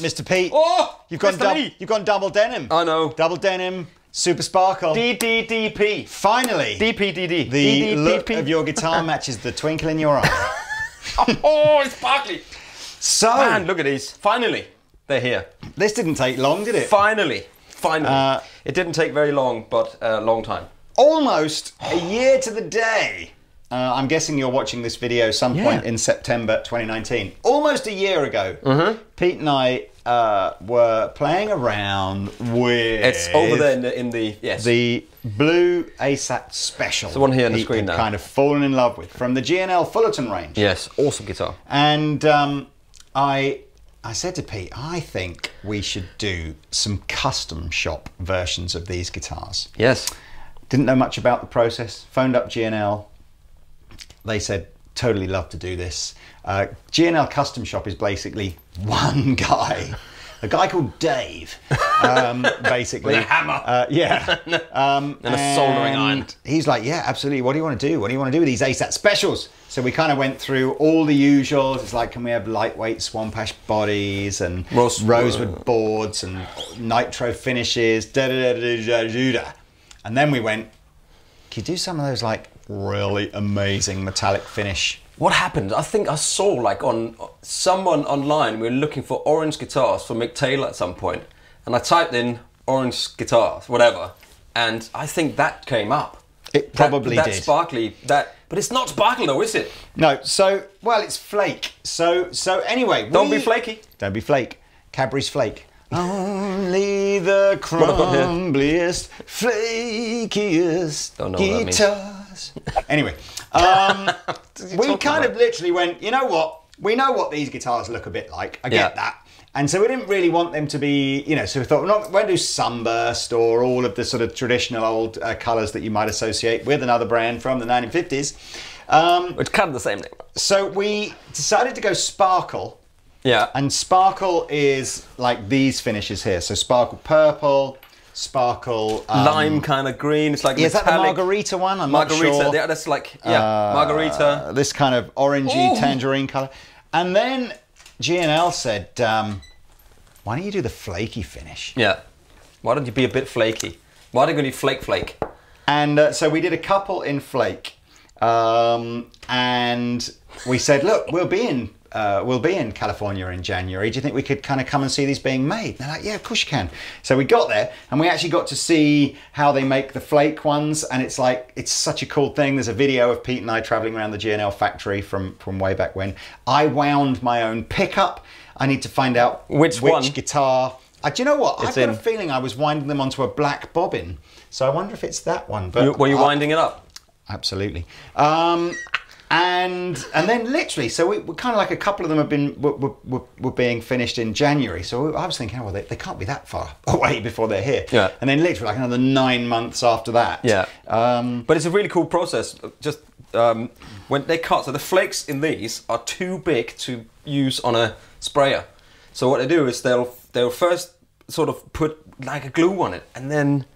Mr. Pete. Oh, you've gone double denim. I know. Double denim, super sparkle. DDDP. Finally. DPDD. The look of your guitar matches the twinkle in your eye. Oh, it's sparkly. So, man, look at these. Finally, they're here. This didn't take long, did it? Finally. Finally. It didn't take very long, but a long time. Almost a year to the day. I'm guessing you're watching this video some point in September 2019. Almost a year ago, Pete and I were playing around with... It's over there in the blue ASAT Special. It's the one here on the screen now. Kind of fallen in love with, from the G&L Fullerton range. Yes, awesome guitar. And I said to Pete, I think we should do some custom shop versions of these guitars. Yes. Didn't know much about the process, phoned up G&L. They said, totally love to do this. G&L Custom Shop is basically one guy, a guy called Dave, basically. With a hammer. And a soldering iron. He's like, yeah, absolutely. What do you want to do? What do you want to do with these ASAT Specials? So we kind of went through all the usuals. It's like, can we have lightweight swamp ash bodies and rosewood boards and nitro finishes, da-da-da-da-da-da-da. And then we went, can you do some of those like really amazing metallic finish? What happened? I think I saw like on someone online, we were looking for orange guitars for Mick Taylor at some point, and I typed in orange guitars, whatever, and I think that came up. It probably that did. That sparkly, that, but it's not sparkle though, is it? No. So well, it's flake. So anyway, don't be flaky. Don't be flake. Cadbury's Flake. Only the crumbliest, flakiest guitars. Anyway, we kind of literally went, you know what? We know what these guitars look a bit like. I get that. And so we didn't really want them to be, you know, so we thought, we won't do Sunburst or all of the sort of traditional old colours that you might associate with another brand from the 1950s. Which kind of the same thing. So we decided to go sparkle. Yeah. And sparkle is like these finishes here. So sparkle purple, sparkle... lime kind of green. It's like metallic. Is that the margarita one? I'm not sure. That's like, margarita. This kind of orangey tangerine colour. And then G&L said, why don't you do the flaky finish? Yeah. Why don't you be a bit flaky? Why don't you do flake? And so we did a couple in flake. And we said, look, we'll be in California in January. Do you think we could kind of come and see these being made? And they're like, yeah, of course you can. So we got there and we actually got to see how they make the flake ones. And it's like, it's such a cool thing. There's a video of Pete and I traveling around the G&L factory from way back when. I wound my own pickup. I need to find out which guitar. Do you know what? I've got a feeling I was winding them onto a black bobbin. So I wonder if it's that one. But were you winding it up? Absolutely. And then literally, so we kind of like a couple of them have been were being finished in January. So I was thinking, oh, well, they can't be that far away before they're here. Yeah. And then literally like another 9 months after that. Yeah. But it's a really cool process. Just when they cut, so the flakes in these are too big to use on a sprayer. So what they do is they'll first sort of put like a glue on it, and then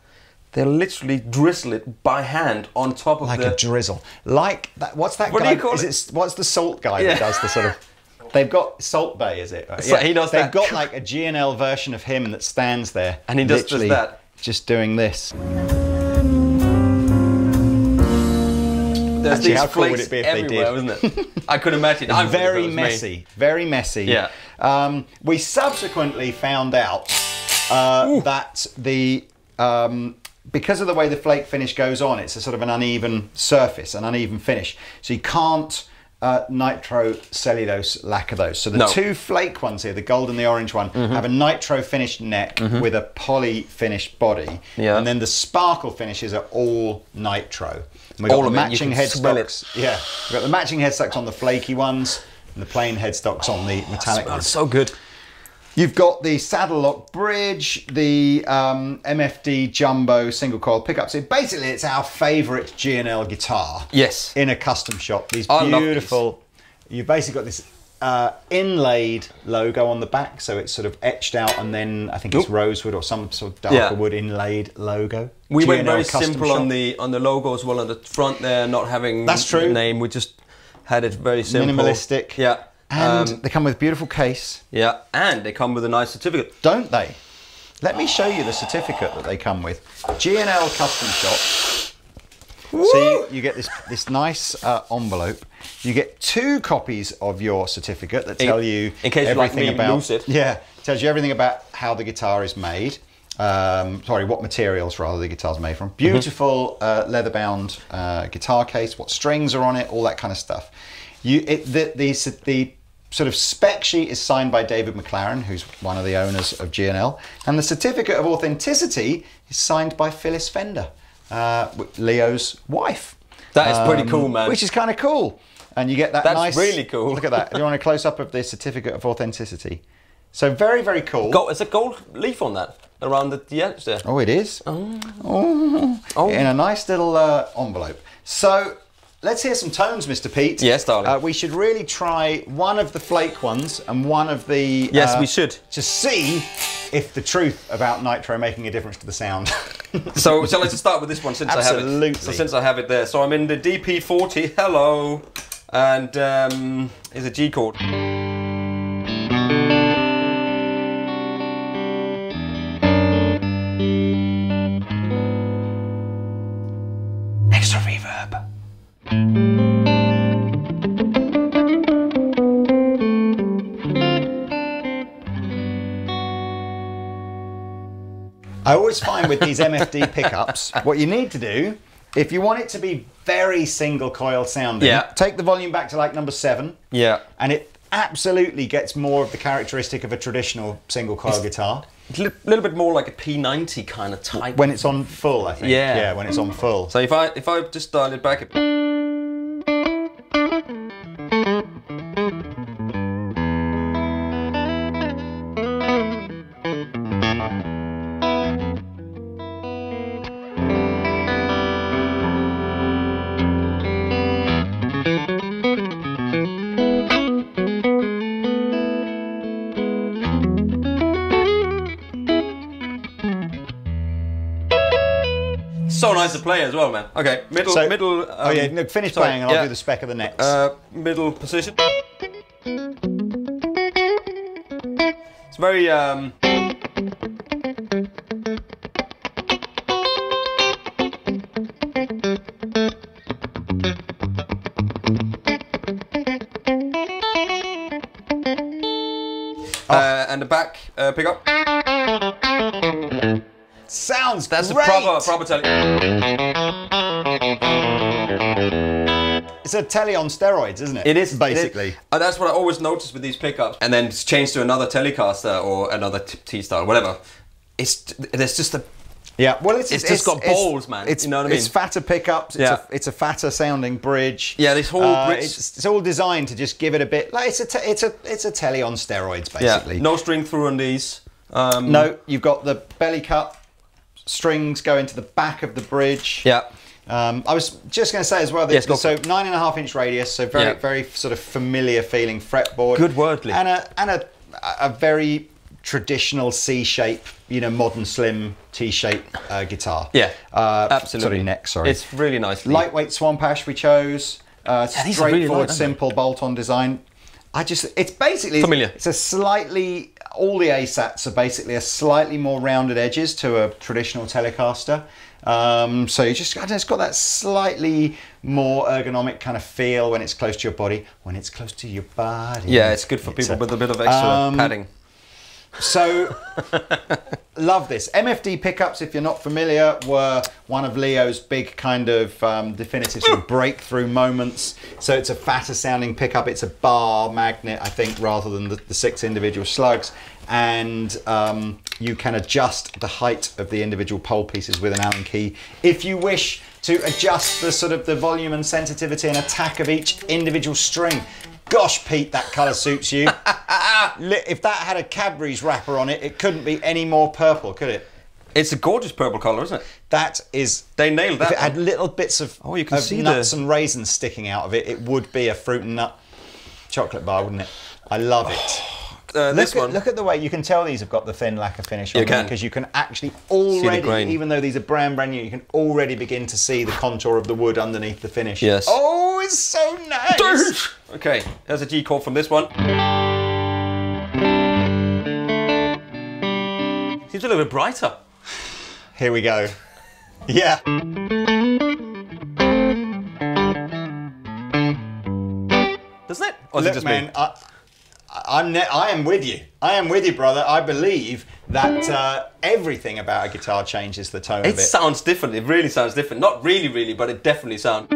they'll literally drizzle it by hand on top of like a drizzle. Like that, what's that guy? What's the salt guy that does the sort of? They've got Salt Bay, is it? Right? Yeah, he does that. They've got like a G&L version of him that stands there, and he does just that, just doing this. There's actually, how cool would it be if they did? Isn't it? I could imagine. I'm very messy, very messy. Yeah. We subsequently found out that the because of the way the flake finish goes on, it's a sort of an uneven surface, an uneven finish. So you can't nitrocellulose lacquer those. So the two flake ones here, the gold and the orange one, have a nitro finished neck with a poly finished body. Yeah. And then the sparkle finishes are all nitro. And we've got the matching headstocks. Yeah. We've got the matching headstocks on the flaky ones and the plain headstocks on the metallic ones. So good. You've got the saddle lock bridge, the MFD jumbo single coil pickup. So basically it's our favorite G&L guitar. Yes. In a custom shop. These beautiful, you've basically got this inlaid logo on the back. So it's sort of etched out, and then I think it's rosewood or some sort of darker wood inlaid logo. We went very simple on the logo as well, on the front there, not having the name. We just had it very simple. Minimalistic. Yeah. And they come with a beautiful case. Yeah, and they come with a nice certificate. Don't they? Let me show you the certificate that they come with. G&L Custom Shop. Woo! So you get this nice envelope. You get two copies of your certificate that tell you in case everything about it. Yeah, tells you everything about how the guitar is made. Sorry, what materials rather the guitar's made from. Beautiful leather-bound guitar case. What strings are on it? All that kind of stuff. The sort of spec sheet is signed by David McLaren, who's one of the owners of G&L, and the certificate of authenticity is signed by Phyllis Fender, Leo's wife. That is pretty cool, man. Which is kind of cool. And you get that That's really cool. Look at that. Do you want a close-up of the certificate of authenticity? So very, very cool. It's a gold leaf on that, around the edge there. Oh, it is? Oh. Oh. In a nice little envelope. So, let's hear some tones, Mr. Pete. Yes, darling. We should really try one of the flake ones and one of the... Yes, we should. To see if the truth about nitro making a difference to the sound. So, shall I just start with this one since I have it? Absolutely. So, since I have it there. So, I'm in the DP40, hello. And it's a G chord. I always find with these MFD pickups, what you need to do, if you want it to be very single coil sounding, take the volume back to like number 7. Yeah. And it absolutely gets more of the characteristic of a traditional single coil guitar. It's a little bit more like a P90 kind of type. When it's on full, I think. Yeah. Yeah, when it's on full. So if I just dial it back a... So nice to play as well, man. Okay, middle, so, middle. Oh yeah, no, finish playing, and I'll do the spec of the next. Middle position. It's very. And the back pickup. Sounds That's great. That's a proper telly. It's a telly on steroids, isn't it? It is. Basically. It is. And that's what I always notice with these pickups. And then it's changed to another Telecaster or another T-style, whatever. There's just a... Yeah, well it's just got balls, man. You know what I mean? It's fatter pickups. It's a fatter sounding bridge. Yeah, this whole bridge. It's all designed to just give it a bit. Like it's a telly on steroids, basically. Yeah. No string through on these. No, you've got the belly cut. Strings go into the back of the bridge. Yeah. I was just going to say as well, that so 9.5-inch radius, so very, very sort of familiar feeling fretboard. Good wordly. And a very traditional C-shape, you know, modern slim T-shape guitar. Yeah, absolutely. Sort of neck, sorry. It's really nice. Lightweight Swamp Ash we chose. Straightforward, really light, simple bolt-on design. It's basically familiar. It's a slightly, all the ASATs are basically a slightly more rounded edges to a traditional Telecaster. So you just, I don't know, it's got that slightly more ergonomic kind of feel when it's close to your body. When it's close to your body. Yeah, it's good for people with a bit of extra padding. So, love this. MFD pickups, if you're not familiar, were one of Leo's big kind of definitive sort of breakthrough moments. So it's a fatter sounding pickup. It's a bar magnet, I think, rather than the 6 individual slugs. And you can adjust the height of the individual pole pieces with an Allen key if you wish to adjust the sort of the volume and sensitivity and attack of each individual string. Gosh, Pete, that colour suits you. If that had a Cadbury's wrapper on it, it couldn't be any more purple, could it? It's a gorgeous purple colour, isn't it? That is... They nailed that. If it had little bits of, you can see nuts and raisins sticking out of it, it would be a fruit and nut chocolate bar, wouldn't it? I love it. Look at the way, you can tell these have got the thin lacquer finish on them, because you can actually already, even though these are brand new, you can already begin to see the contour of the wood underneath the finish. Yes. Oh, is so nice. Dude. Okay, here's a G chord from this one. Seems a little bit brighter. Here we go. Yeah. Doesn't it? Or is it just me? I am with you. I am with you, brother. I believe that everything about a guitar changes the tone of it. It sounds different. It really sounds different. Not really, really, but it definitely sounds.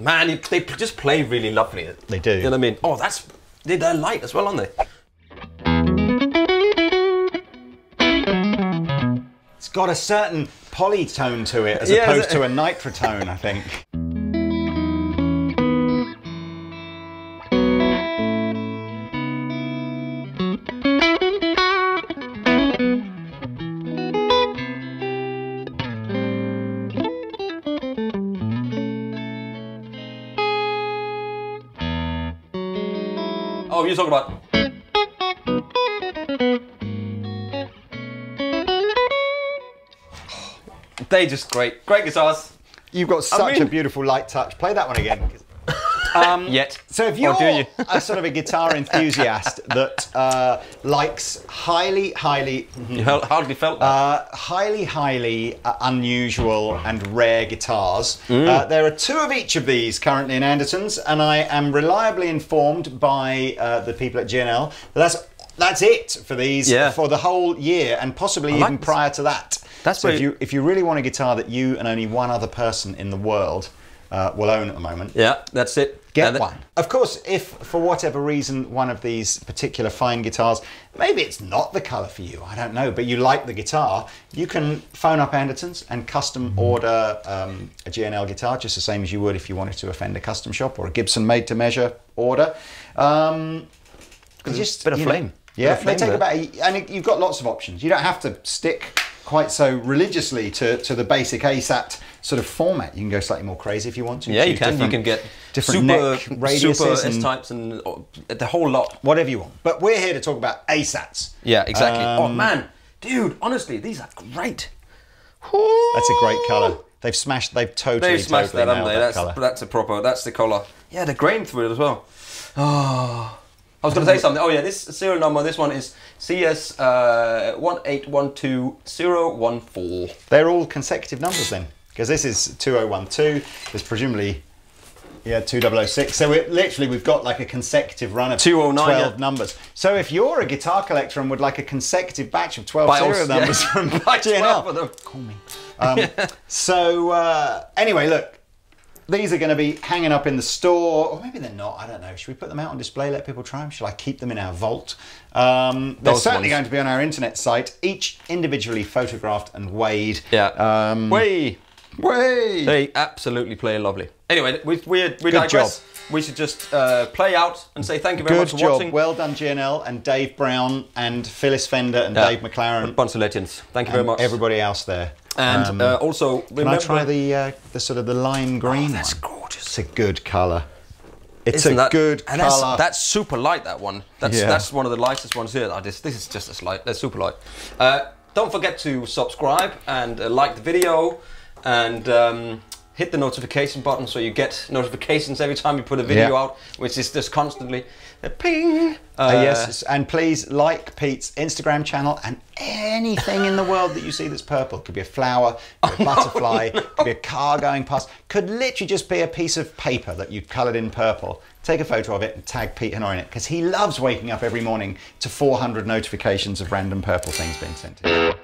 Man, they just play really lovely. They do. You know what I mean? Oh, that's... They're light as well, aren't they? Got a certain polytone to it as opposed to a nitrotone, I think. Oh, you're talking about... They just great guitars. You've got such a beautiful light touch. Play that one again. Yet. So if you're a sort of a guitar enthusiast that likes highly unusual and rare guitars, there are two of each of these currently in Andertons, and I am reliably informed by the people at G&L that that's it for these for the whole year and possibly even prior to that. That's so if you really want a guitar that you and only one other person in the world will own at the moment. Yeah, that's it. Get one. Of course, if for whatever reason one of these particular fine guitars, maybe it's not the colour for you, I don't know, but you like the guitar, you can phone up Andertons and custom order a G&L guitar, just the same as you would if you wanted to a Fender custom shop or a Gibson made-to-measure order. Just a bit of flame. Yeah, they take about and you've got lots of options. You don't have to stick quite so religiously to the basic ASAT sort of format. You can go slightly more crazy if you want to. Yeah, you can. You can get different neck radiuses, super S-types and the whole lot. Whatever you want. But we're here to talk about ASATs. Yeah, exactly. Oh man, dude, honestly, these are great. Ooh. That's a great colour. They've smashed, they've totally smashed that, haven't they? That's a proper, that's the colour. Yeah, the grain through it as well. Oh. I was going to say something. Oh yeah, this serial number on this one is CS1812014. They're all consecutive numbers then, because this is 2012. There's presumably 2006. So we've got like a consecutive run of 12 numbers. So if you're a guitar collector and would like a consecutive batch of 12 serial numbers from G&L, call me. So anyway, look. These are going to be hanging up in the store, or maybe they're not, I don't know. Should we put them out on display, let people try them? Shall I keep them in our vault? They're certainly going to be on our internet site, each individually photographed and weighed. Yeah. They absolutely play lovely. Anyway, we digress. We should just play out and say thank you very much for watching. Well done, G&L and Dave Brown and Phyllis Fender and Dave McLaren. A bunch of legends. Thank you very much. Everybody else there. And also, remember, can I try the sort of the lime green? Oh, that's gorgeous. It's a good colour. Isn't that good colour? That's super light. That one. That's one of the lightest ones here. This is just as light. They're super light. Don't forget to subscribe and like the video and hit the notification button so you get notifications every time you put a video out, which is just constantly a ping. Yes, and please like Pete's Instagram channel and anything in the world that you see that's purple. Could be a flower, could be a butterfly, could be a car going past, could literally just be a piece of paper that you've coloured in purple. Take a photo of it and tag Pete Hennor in it, because he loves waking up every morning to 400 notifications of random purple things being sent to him.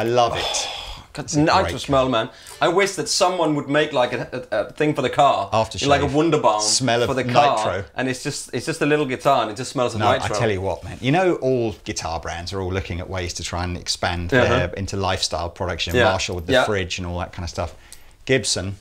I love it. It's a nice smell, man. I wish that someone would make like a thing for the car, aftershave, like a Wonder Balm smell for the car, nitro. And it's just a little guitar, and it just smells of nitro. I tell you what, man. You know, all guitar brands are all looking at ways to try and expand their into lifestyle products. You know, Marshall with the fridge and all that kind of stuff. Gibson,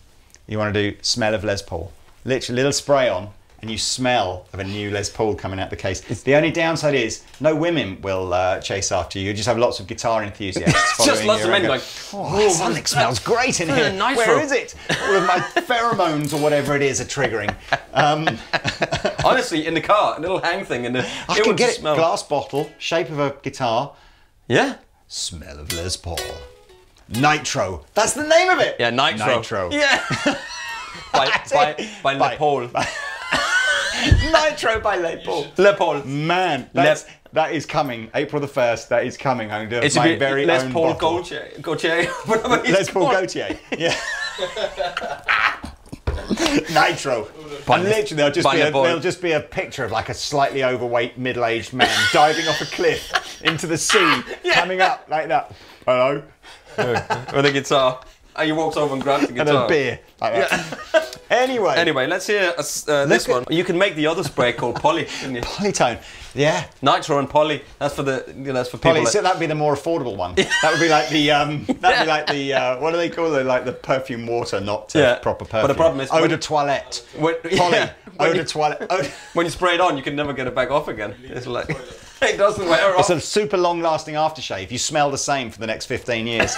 you want to do smell of Les Paul, literally little spray on, and you smell of a new Les Paul coming out the case. The only downside is no women will chase after you. You just have lots of guitar enthusiasts following just lots of men going, oh, something smells great in here. Nice. Where is it? All of my pheromones or whatever it is are triggering. Honestly, in the car, a little hang thing. I can get it, glass bottle, shape of a guitar. Yeah. Smell of Les Paul. Nitro. That's the name of it. Yeah, Nitro. Nitro. Yeah. by Les Paul. Nitro by Les Paul. Les Paul. Man, that is coming. April the 1st, that is coming. I'm doing my very own bottle. Les Paul Gaultier. Les Paul Gaultier. Yeah. Nitro. And literally, there'll just be a picture of like a slightly overweight middle-aged man diving off a cliff into the sea, coming up like that. Hello. With a guitar. And he walks over and grabs the guitar. And a beer. Like that. Yeah. Anyway, let's hear this one. You can make the other spray called Poly, couldn't you? Polytone. Yeah. Nitro and Poly. That's for the, you know, that's for people. Poly. So that'd be the more affordable one. That would be like the what do they call it? Like the perfume water, not proper perfume. But the problem is, eau de toilette. Eau de toilette. When you spray it on, you can never get it back off again. It's like. It doesn't wear off. It's a super long-lasting aftershave. You smell the same for the next 15 years.